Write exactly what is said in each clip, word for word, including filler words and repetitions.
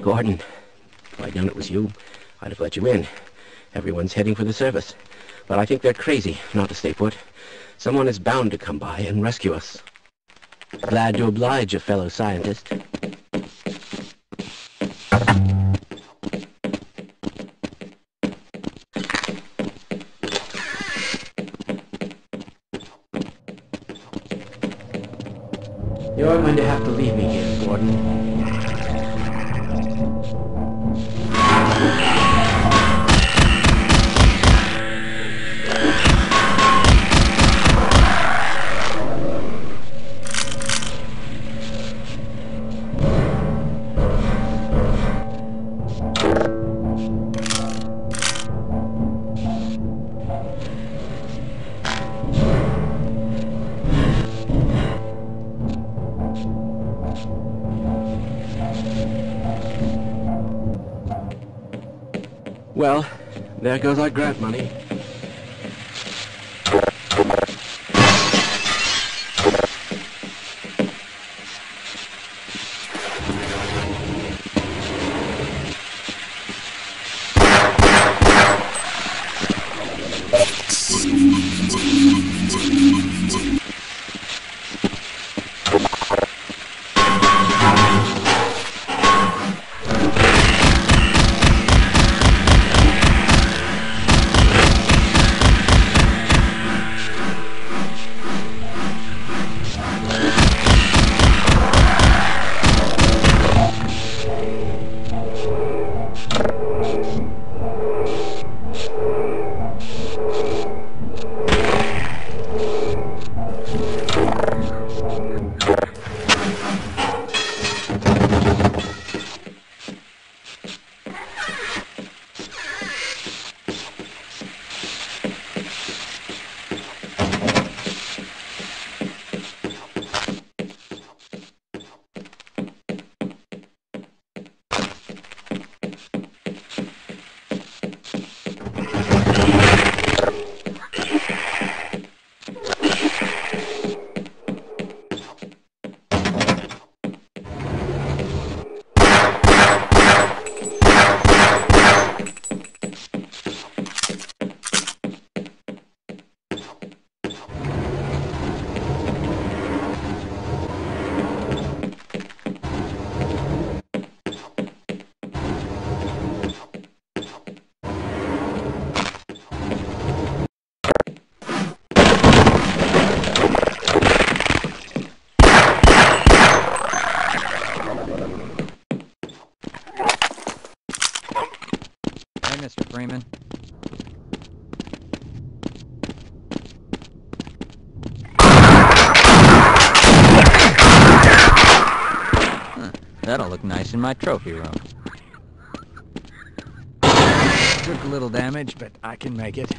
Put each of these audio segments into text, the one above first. Gordon, if I'd known it was you, I'd have let you in. Everyone's heading for the service. But I think they're crazy not to stay put. Someone is bound to come by and rescue us. Glad to oblige a fellow scientist. You're going to have to leave me here, Gordon. Well, there goes our grant money. Mister Freeman. Huh, that'll look nice in my trophy room. Took a little damage, but I can make it.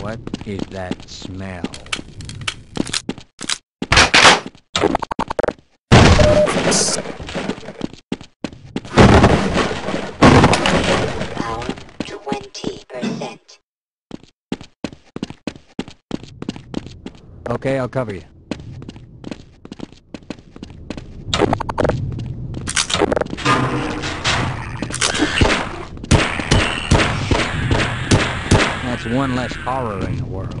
What is that smell? Okay, I'll cover you. That's one less horror in the world.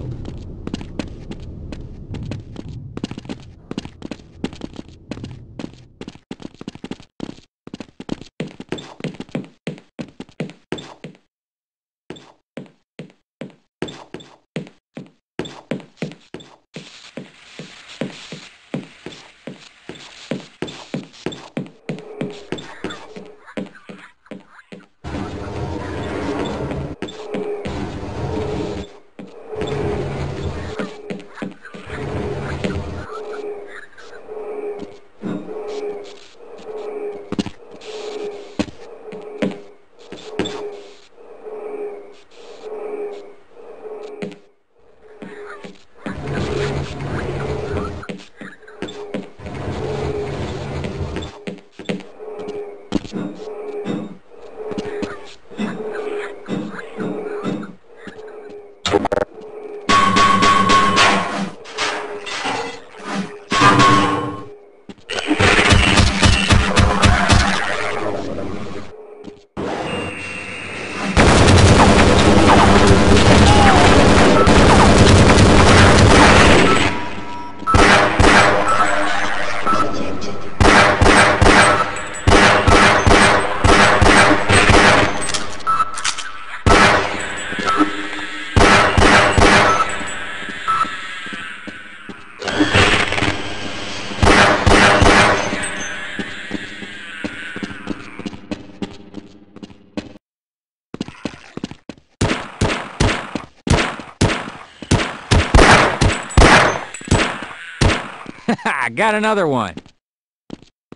Haha, got another one.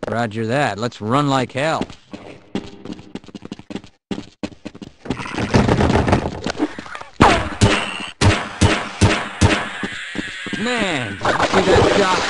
Roger that. Let's run like hell. Man, did you see that shot?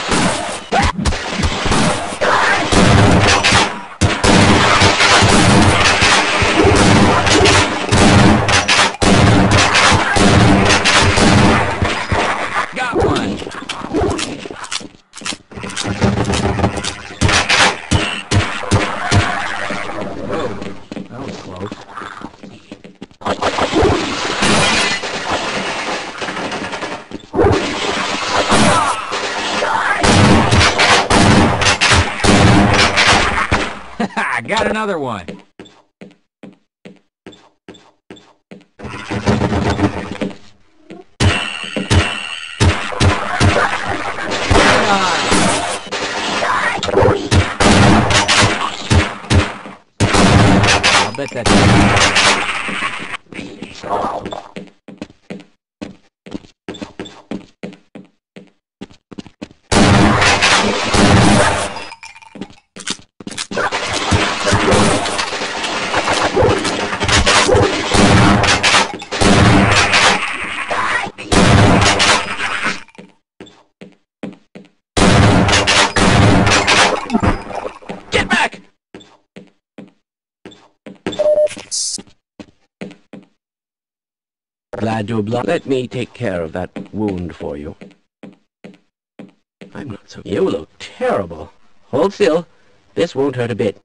I got another one. I'll bet that's... Let me take care of that wound for you. I'm not so... You look terrible. Hold still. This won't hurt a bit.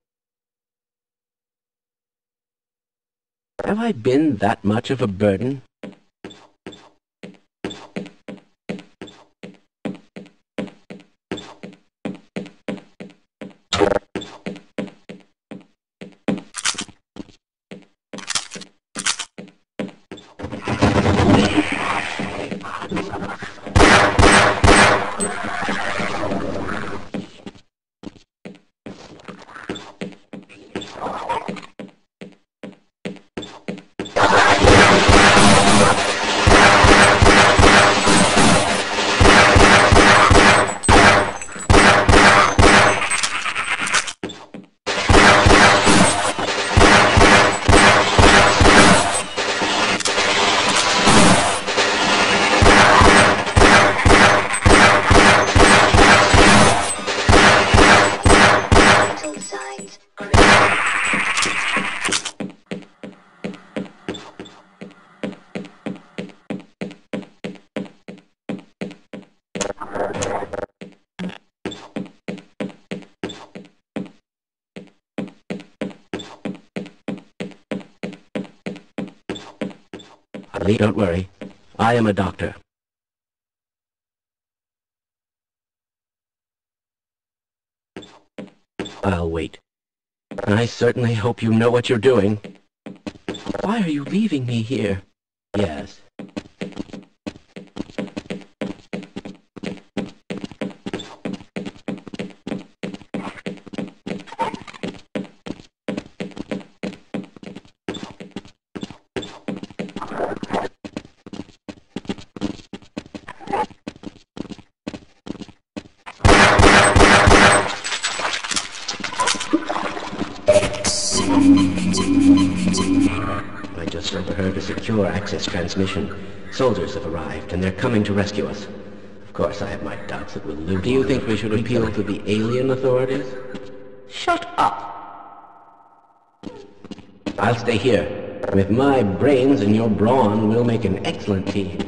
Have I been that much of a burden? Don't worry. I am a doctor. I'll wait. I certainly hope you know what you're doing. Why are you leaving me here? Yes. I just overheard a secure access transmission. Soldiers have arrived, and they're coming to rescue us. Of course, I have my doubts that we'll lose. Do you think we should appeal to the alien authorities? Shut up! I'll stay here. With my brains and your brawn, we'll make an excellent team.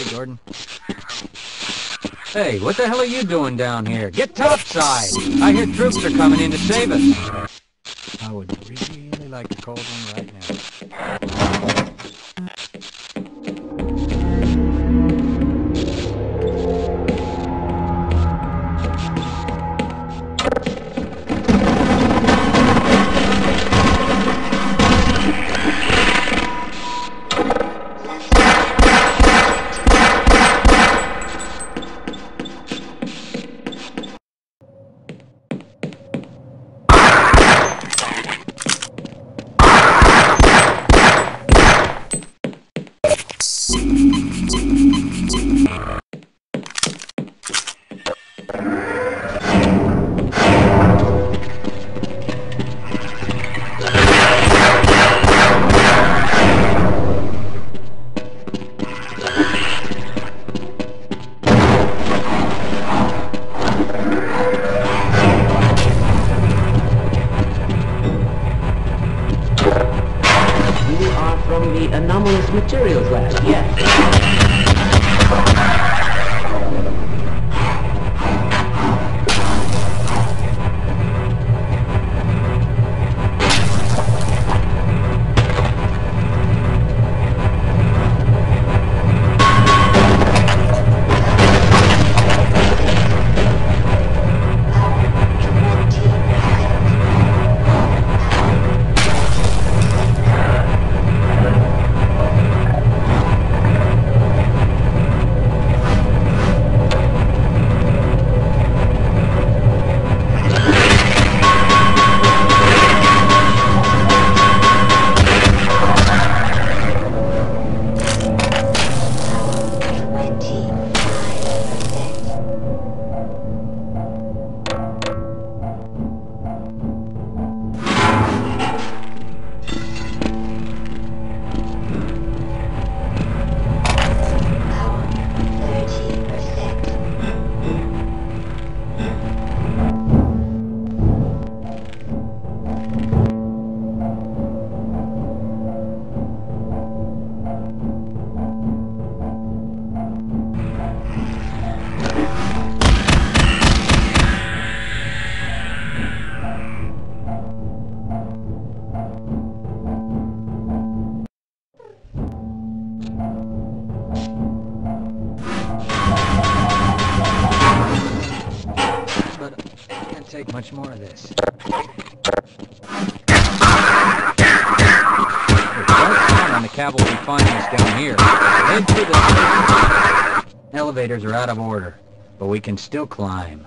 Hey, Gordon. Hey, what the hell are you doing down here? Get topside! I hear troops are coming in to save us. I would really like a cold one right now. take much more of this. On the cavalry finds down here. Head to the station. Elevators are out of order, but we can still climb.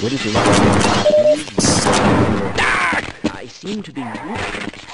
What is it? Ah! I seem to be...